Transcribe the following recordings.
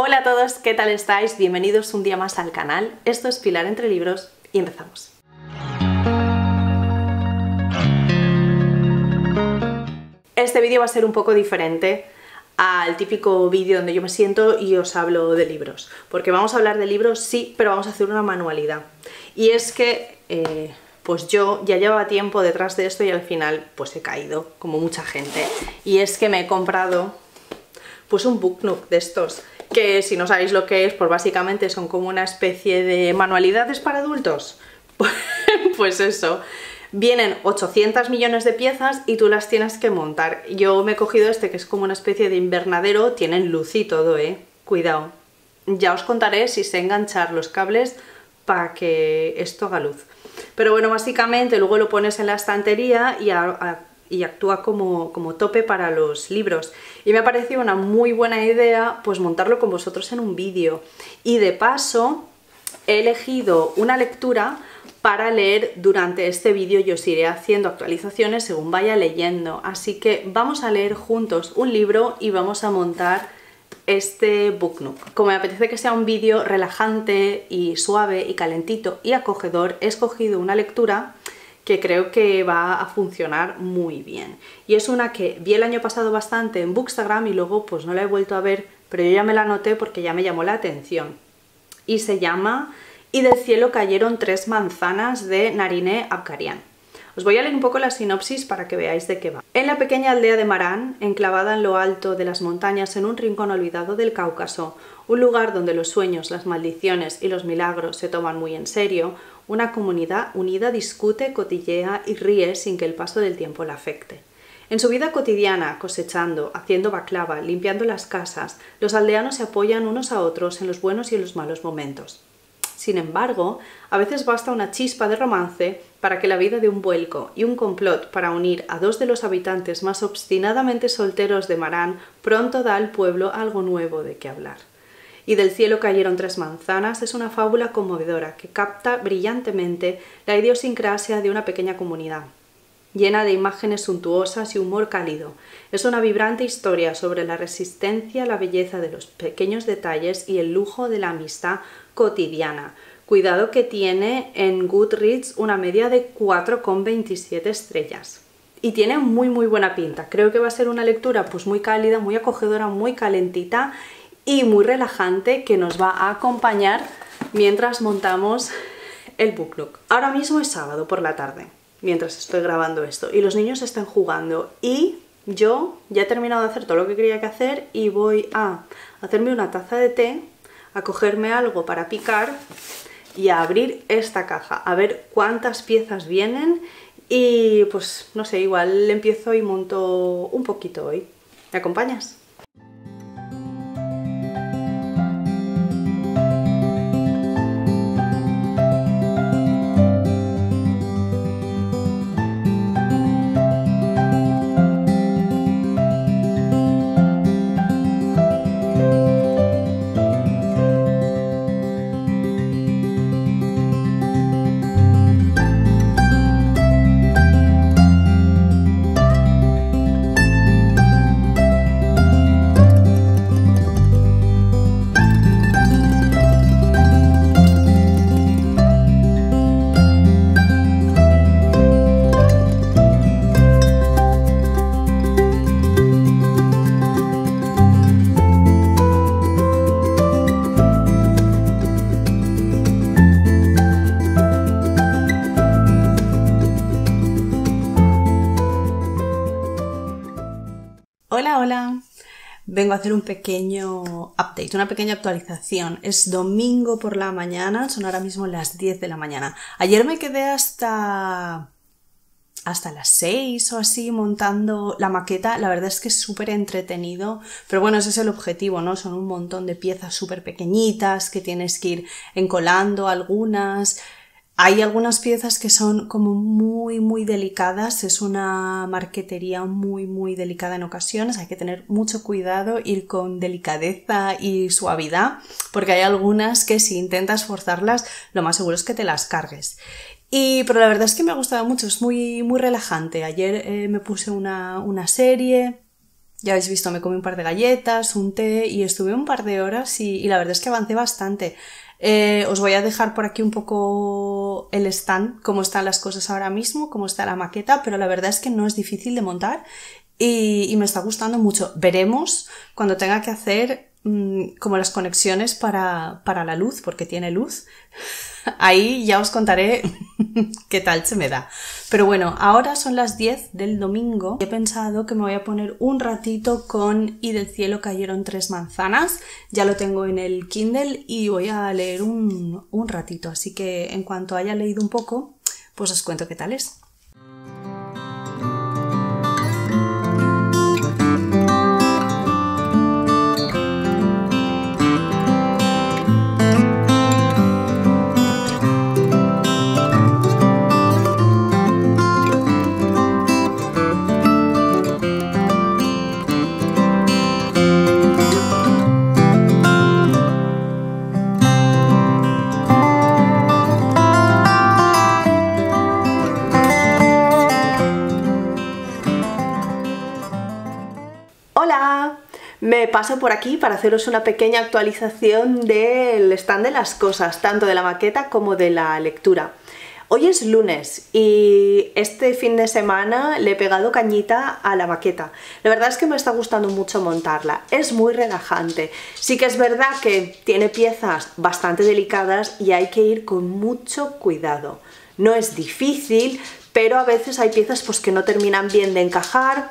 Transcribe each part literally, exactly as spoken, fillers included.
Hola a todos, ¿qué tal estáis? Bienvenidos un día más al canal. Esto es Pilar Entre Libros y empezamos. Este vídeo va a ser un poco diferente al típico vídeo donde yo me siento y os hablo de libros. Porque vamos a hablar de libros, sí, pero vamos a hacer una manualidad. Y es que... Eh... pues yo ya llevaba tiempo detrás de esto y al final pues he caído, como mucha gente. Y es que me he comprado pues un booknook de estos, que si no sabéis lo que es, pues básicamente son como una especie de manualidades para adultos. Pues eso, vienen ochocientos millones de piezas y tú las tienes que montar. Yo me he cogido este que es como una especie de invernadero, tienen luz y todo, eh. Cuidado, ya os contaré si sé enganchar los cables para que esto haga luz. Pero bueno, básicamente luego lo pones en la estantería y, a, a, y actúa como, como tope para los libros. Y me ha parecido una muy buena idea pues montarlo con vosotros en un vídeo. Y de paso he elegido una lectura para leer durante este vídeo y os iré haciendo actualizaciones según vaya leyendo. Así que vamos a leer juntos un libro y vamos a montar este booknook. Como me apetece que sea un vídeo relajante y suave y calentito y acogedor, he escogido una lectura que creo que va a funcionar muy bien. Y es una que vi el año pasado bastante en Bookstagram y luego pues no la he vuelto a ver, pero yo ya me la anoté porque ya me llamó la atención. Y se llama Y del cielo cayeron tres manzanas, de Nariné Abgarián. Os voy a leer un poco la sinopsis para que veáis de qué va. En la pequeña aldea de Marán, enclavada en lo alto de las montañas en un rincón olvidado del Cáucaso, un lugar donde los sueños, las maldiciones y los milagros se toman muy en serio, una comunidad unida discute, cotillea y ríe sin que el paso del tiempo la afecte. En su vida cotidiana, cosechando, haciendo baklava, limpiando las casas, los aldeanos se apoyan unos a otros en los buenos y en los malos momentos. Sin embargo, a veces basta una chispa de romance para que la vida dé un vuelco, y un complot para unir a dos de los habitantes más obstinadamente solteros de Marán pronto da al pueblo algo nuevo de qué hablar. Y del cielo cayeron tres manzanas es una fábula conmovedora que capta brillantemente la idiosincrasia de una pequeña comunidad. Llena de imágenes suntuosas y humor cálido, es una vibrante historia sobre la resistencia, la belleza de los pequeños detalles y el lujo de la amistad cotidiana. Cuidado que tiene en Goodreads una media de cuatro coma veintisiete estrellas. Y tiene muy muy buena pinta. Creo que va a ser una lectura pues muy cálida, muy acogedora, muy calentita y muy relajante, que nos va a acompañar mientras montamos el booknook. Ahora mismo es sábado por la tarde, mientras estoy grabando esto, y los niños están jugando y yo ya he terminado de hacer todo lo que quería que hacer y voy a hacerme una taza de té, a cogerme algo para picar y a abrir esta caja, a ver cuántas piezas vienen y pues no sé, igual empiezo y monto un poquito hoy. ¿Me acompañas? Hola, hola. Vengo a hacer un pequeño update, una pequeña actualización. Es domingo por la mañana, son ahora mismo las diez de la mañana. Ayer me quedé hasta hasta las seis o así montando la maqueta. La verdad es que es súper entretenido, pero bueno, ese es el objetivo, ¿no? Son un montón de piezas súper pequeñitas que tienes que ir encolando algunas. Hay algunas piezas que son como muy muy delicadas, es una marquetería muy muy delicada en ocasiones, hay que tener mucho cuidado, ir con delicadeza y suavidad, porque hay algunas que si intentas forzarlas lo más seguro es que te las cargues. Y, pero la verdad es que me ha gustado mucho, es muy, muy relajante. Ayer eh, me puse una, una serie, Ya habéis visto, me comí un par de galletas, un té y estuve un par de horas y, y la verdad es que avancé bastante. Eh, os voy a dejar por aquí un poco el stand, cómo están las cosas ahora mismo, cómo está la maqueta, pero la verdad es que no es difícil de montar y, y me está gustando mucho. Veremos cuando tenga que hacer mmm, como las conexiones para, para la luz, porque tiene luz. Ahí ya os contaré qué tal se me da. Pero bueno, ahora son las diez del domingo. He pensado que me voy a poner un ratito con Y del cielo cayeron tres manzanas. Ya lo tengo en el Kindle y voy a leer un, un ratito. Así que en cuanto haya leído un poco, pues os cuento qué tal es. Me paso por aquí para haceros una pequeña actualización del stand de las cosas, tanto de la maqueta como de la lectura. Hoy es lunes y este fin de semana le he pegado cañita a la maqueta. La verdad es que me está gustando mucho montarla, es muy relajante. Sí que es verdad que tiene piezas bastante delicadas y hay que ir con mucho cuidado. No es difícil, pero a veces hay piezas pues, que no terminan bien de encajar.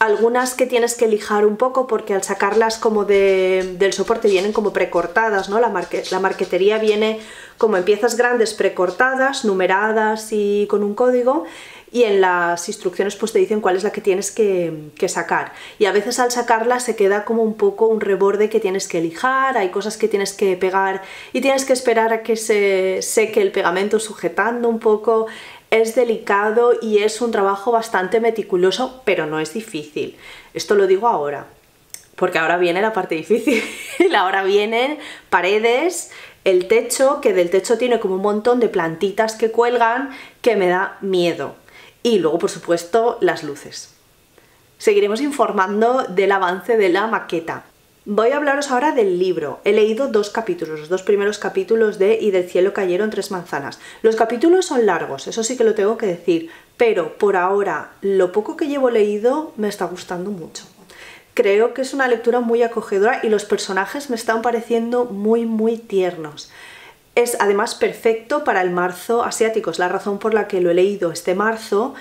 Algunas que tienes que lijar un poco porque al sacarlas como de, del soporte vienen como precortadas, ¿no? La, marque, la marquetería viene como en piezas grandes precortadas, numeradas y con un código, y en las instrucciones pues te dicen cuál es la que tienes que, que sacar. Y a veces al sacarla se queda como un poco un reborde que tienes que lijar, hay cosas que tienes que pegar y tienes que esperar a que se seque el pegamento sujetando un poco. Es delicado y es un trabajo bastante meticuloso, pero no es difícil. Esto lo digo ahora, porque ahora viene la parte difícil. Ahora vienen paredes, el techo, que del techo tiene como un montón de plantitas que cuelgan, que me da miedo. Y luego, por supuesto, las luces. Seguiremos informando del avance de la maqueta. Voy a hablaros ahora del libro. He leído dos capítulos, los dos primeros capítulos de Y del cielo cayeron tres manzanas. Los capítulos son largos, eso sí que lo tengo que decir, pero por ahora lo poco que llevo leído me está gustando mucho. Creo que es una lectura muy acogedora y los personajes me están pareciendo muy muy tiernos. Es además perfecto para el marzo asiático, es la razón por la que lo he leído este marzo.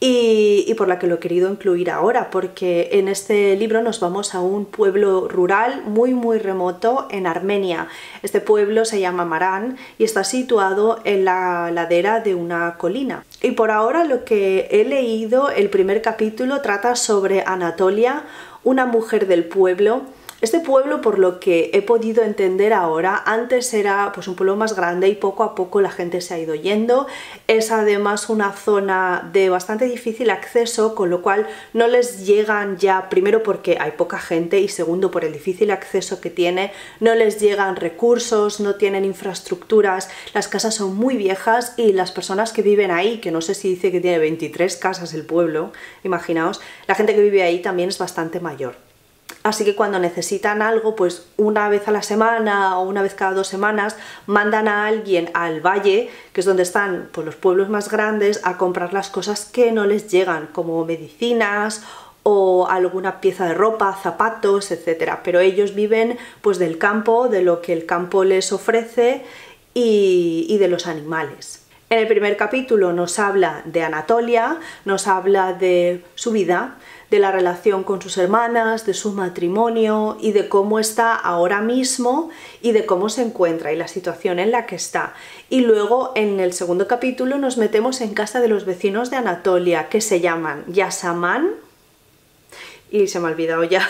Y, y por la que lo he querido incluir ahora, porque en este libro nos vamos a un pueblo rural muy muy remoto en Armenia. Este pueblo se llama Marán y está situado en la ladera de una colina. Y por ahora lo que he leído, el primer capítulo trata sobre Anatolia, una mujer del pueblo. Este pueblo, por lo que he podido entender ahora, antes era pues, un pueblo más grande y poco a poco la gente se ha ido yendo. Es además una zona de bastante difícil acceso, con lo cual no les llegan ya, primero porque hay poca gente y segundo por el difícil acceso que tiene, no les llegan recursos, no tienen infraestructuras, las casas son muy viejas y las personas que viven ahí, que no sé si dice que tiene veintitrés casas el pueblo, imaginaos, la gente que vive ahí también es bastante mayor. Así que cuando necesitan algo, pues una vez a la semana o una vez cada dos semanas mandan a alguien al valle, que es donde están pues, los pueblos más grandes, a comprar las cosas que no les llegan, como medicinas o alguna pieza de ropa, zapatos, etcétera. Pero ellos viven pues, del campo, de lo que el campo les ofrece y, y de los animales. En el primer capítulo nos habla de Anatolia, nos habla de su vida, de la relación con sus hermanas, de su matrimonio y de cómo está ahora mismo y de cómo se encuentra y la situación en la que está. Y luego en el segundo capítulo nos metemos en casa de los vecinos de Anatolia, que se llaman Yasamán, y se me ha olvidado ya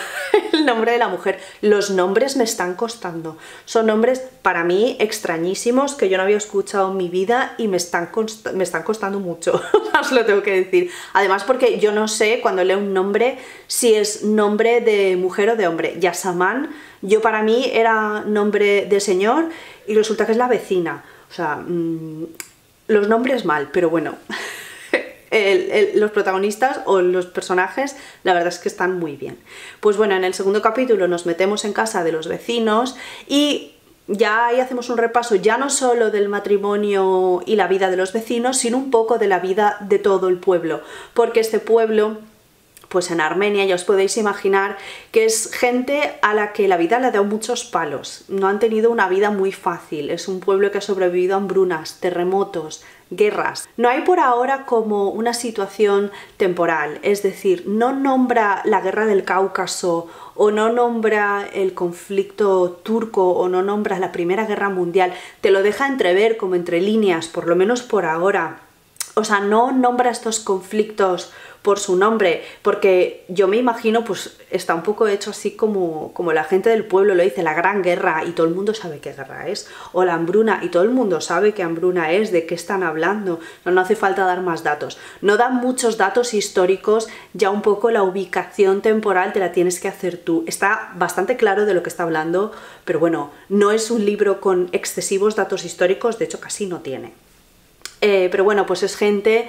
el nombre de la mujer. Los nombres me están costando. Son nombres para mí extrañísimos que yo no había escuchado en mi vida y me están, costa me están costando mucho, os lo tengo que decir. Además porque yo no sé cuando leo un nombre si es nombre de mujer o de hombre. Yasamán, yo para mí era nombre de señor y resulta que es la vecina. O sea, mmm, los nombres mal, pero bueno... el, el, los protagonistas o los personajes, la verdad es que están muy bien. Pues bueno, en el segundo capítulo nos metemos en casa de los vecinos y ya ahí hacemos un repaso ya no solo del matrimonio y la vida de los vecinos, sino un poco de la vida de todo el pueblo, porque este pueblo, pues en Armenia ya os podéis imaginar que es gente a la que la vida le ha dado muchos palos, no han tenido una vida muy fácil, es un pueblo que ha sobrevivido a hambrunas, terremotos, guerras. No hay por ahora como una situación temporal, es decir, no nombra la guerra del Cáucaso o no nombra el conflicto turco o no nombra la Primera Guerra Mundial, te lo deja entrever como entre líneas, por lo menos por ahora. O sea, no nombra estos conflictos por su nombre, porque yo me imagino, pues está un poco hecho así como, como la gente del pueblo lo dice, la Gran Guerra, y todo el mundo sabe qué guerra es, o la hambruna, y todo el mundo sabe qué hambruna es, de qué están hablando, no, no hace falta dar más datos. No dan muchos datos históricos, ya un poco la ubicación temporal te la tienes que hacer tú. Está bastante claro de lo que está hablando, pero bueno, no es un libro con excesivos datos históricos, de hecho casi no tiene. Eh, pero bueno, pues es gente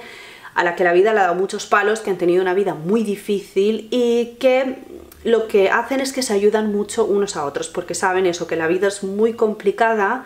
a la que la vida le ha dado muchos palos, que han tenido una vida muy difícil y que lo que hacen es que se ayudan mucho unos a otros, porque saben eso, que la vida es muy complicada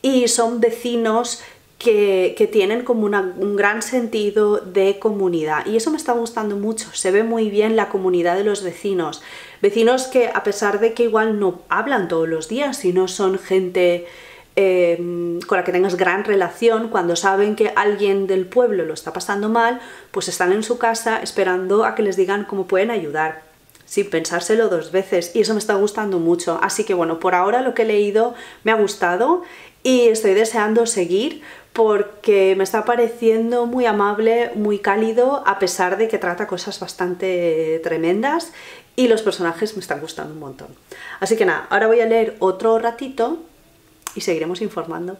y son vecinos que, que tienen como una, un gran sentido de comunidad. Y eso me está gustando mucho, se ve muy bien la comunidad de los vecinos. Vecinos que a pesar de que igual no hablan todos los días, sino son gente Eh, con la que tengas gran relación, cuando saben que alguien del pueblo lo está pasando mal, pues están en su casa esperando a que les digan cómo pueden ayudar, sin pensárselo dos veces, y eso me está gustando mucho. Así que bueno, por ahora lo que he leído me ha gustado y estoy deseando seguir porque me está pareciendo muy amable, muy cálido, a pesar de que trata cosas bastante tremendas y los personajes me están gustando un montón. Así que nada, ahora voy a leer otro ratito y seguiremos informando.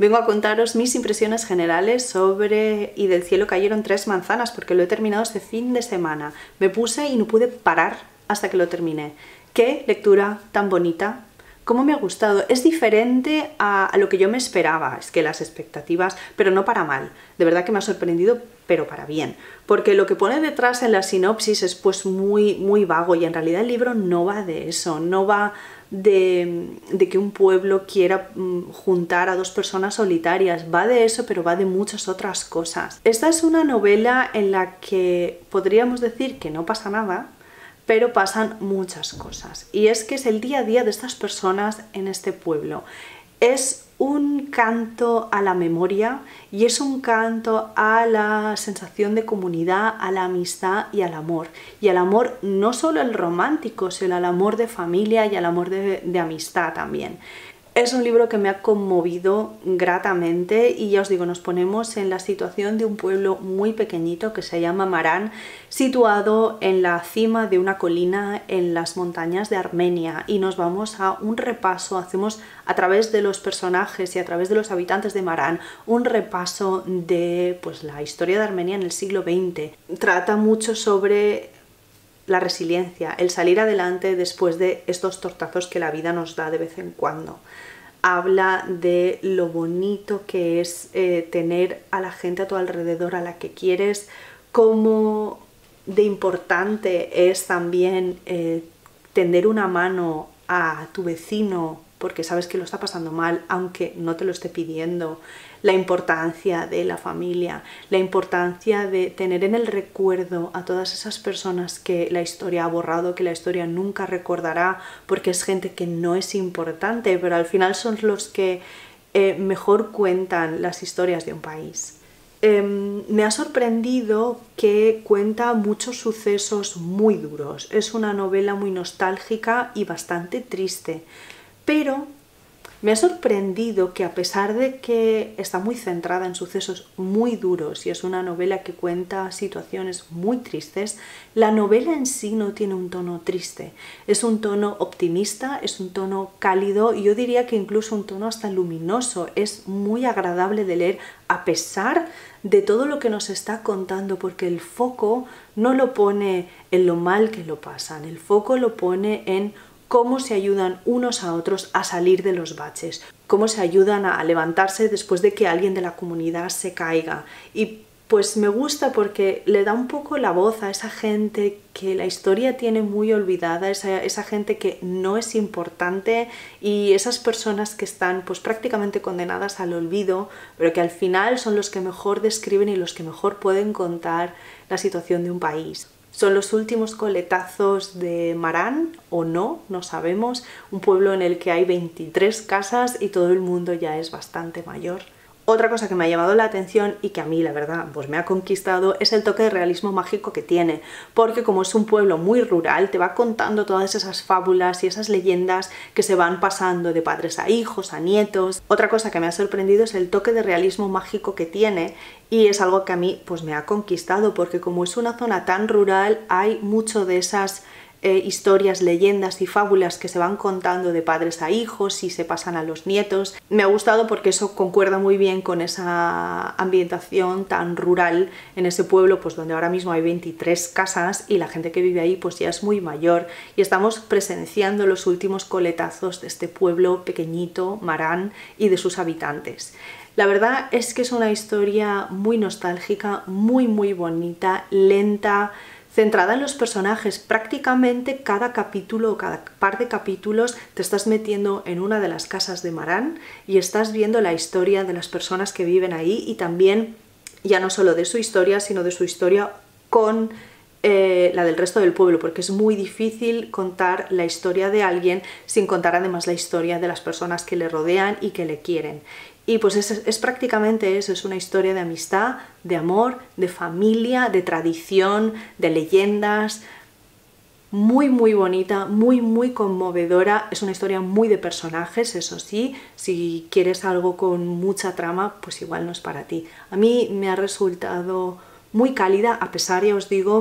Vengo a contaros mis impresiones generales sobre Y del cielo cayeron tres manzanas, porque lo he terminado este fin de semana. Me puse y no pude parar hasta que lo terminé. ¡Qué lectura tan bonita! ¿Cómo me ha gustado? Es diferente a lo que yo me esperaba, es que las expectativas, pero no para mal. De verdad que me ha sorprendido, pero para bien. Porque lo que pone detrás en la sinopsis es pues muy, muy vago y en realidad el libro no va de eso, no va De, de que un pueblo quiera juntar a dos personas solitarias. Va de eso, pero va de muchas otras cosas. Esta es una novela en la que podríamos decir que no pasa nada, pero pasan muchas cosas. Y es que es el día a día de estas personas en este pueblo. Es un canto a la memoria y es un canto a la sensación de comunidad, a la amistad y al amor. Y al amor no solo el romántico, sino al amor de familia y al amor de, de amistad también. Es un libro que me ha conmovido gratamente y ya os digo, nos ponemos en la situación de un pueblo muy pequeñito que se llama Marán, situado en la cima de una colina en las montañas de Armenia, y nos vamos a un repaso, hacemos a través de los personajes y a través de los habitantes de Marán un repaso de pues, la historia de Armenia en el siglo veinte. Trata mucho sobre la resiliencia, el salir adelante después de estos tortazos que la vida nos da de vez en cuando. Habla de lo bonito que es eh, tener a la gente a tu alrededor a la que quieres, cómo de importante es también eh, tender una mano a tu vecino porque sabes que lo está pasando mal, aunque no te lo esté pidiendo, la importancia de la familia, la importancia de tener en el recuerdo a todas esas personas que la historia ha borrado, que la historia nunca recordará, porque es gente que no es importante, pero al final son los que eh, mejor cuentan las historias de un país. Eh, me ha sorprendido que cuenta muchos sucesos muy duros, es una novela muy nostálgica y bastante triste, pero me ha sorprendido que a pesar de que está muy centrada en sucesos muy duros y es una novela que cuenta situaciones muy tristes, la novela en sí no tiene un tono triste. Es un tono optimista, es un tono cálido y yo diría que incluso un tono hasta luminoso. Es muy agradable de leer a pesar de todo lo que nos está contando, porque el foco no lo pone en lo mal que lo pasan, el foco lo pone en cómo se ayudan unos a otros a salir de los baches, cómo se ayudan a levantarse después de que alguien de la comunidad se caiga. Y pues me gusta porque le da un poco la voz a esa gente que la historia tiene muy olvidada, esa, esa gente que no es importante y esas personas que están pues prácticamente condenadas al olvido, pero que al final son los que mejor describen y los que mejor pueden contar la situación de un país. Son los últimos coletazos de Marán, o no, no sabemos, un pueblo en el que hay veintitrés casas y todo el mundo ya es bastante mayor. Otra cosa que me ha llamado la atención y que a mí, la verdad, pues me ha conquistado es el toque de realismo mágico que tiene, porque como es un pueblo muy rural, te va contando todas esas fábulas y esas leyendas que se van pasando de padres a hijos, a nietos. Otra cosa que me ha sorprendido es el toque de realismo mágico que tiene, y es algo que a mí pues me ha conquistado, porque como es una zona tan rural, hay mucho de esas Eh, historias, leyendas y fábulas que se van contando de padres a hijos y se pasan a los nietos. Me ha gustado porque eso concuerda muy bien con esa ambientación tan rural en ese pueblo, pues donde ahora mismo hay veintitrés casas y la gente que vive ahí pues ya es muy mayor, y estamos presenciando los últimos coletazos de este pueblo pequeñito, Marán, y de sus habitantes. La verdad es que es una historia muy nostálgica, muy muy bonita, lenta, centrada en los personajes. Prácticamente cada capítulo o cada par de capítulos te estás metiendo en una de las casas de Marán y estás viendo la historia de las personas que viven ahí, y también ya no solo de su historia, sino de su historia con eh, la del resto del pueblo, porque es muy difícil contar la historia de alguien sin contar además la historia de las personas que le rodean y que le quieren. Y pues es, es prácticamente eso, es una historia de amistad, de amor, de familia, de tradición, de leyendas, muy muy bonita, muy muy conmovedora. Es una historia muy de personajes, eso sí, si quieres algo con mucha trama pues igual no es para ti. A mí me ha resultado muy cálida, a pesar, ya os digo,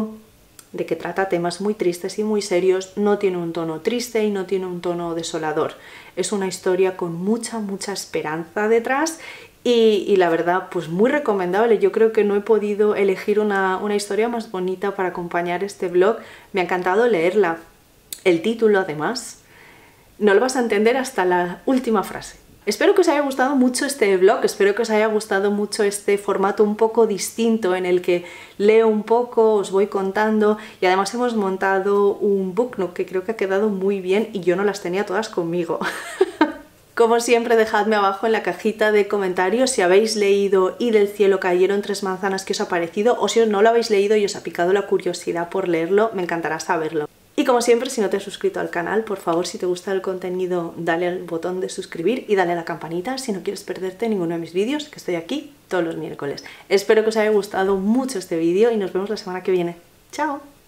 de que trata temas muy tristes y muy serios. No tiene un tono triste y no tiene un tono desolador. Es una historia con mucha, mucha esperanza detrás y, y la verdad, pues muy recomendable. Yo creo que no he podido elegir una, una historia más bonita para acompañar este blog. Me ha encantado leerla. El título, además, no lo vas a entender hasta la última frase. Espero que os haya gustado mucho este vlog, espero que os haya gustado mucho este formato un poco distinto en el que leo un poco, os voy contando, y además hemos montado un booknook que creo que ha quedado muy bien y yo no las tenía todas conmigo. Como siempre, dejadme abajo en la cajita de comentarios si habéis leído Y del cielo cayeron tres manzanas, que os ha parecido, o si no lo habéis leído y os ha picado la curiosidad por leerlo, me encantará saberlo. Y como siempre, si no te has suscrito al canal, por favor, si te gusta el contenido, dale al botón de suscribir y dale a la campanita si no quieres perderte ninguno de mis vídeos, que estoy aquí todos los miércoles. Espero que os haya gustado mucho este vídeo y nos vemos la semana que viene. ¡Chao!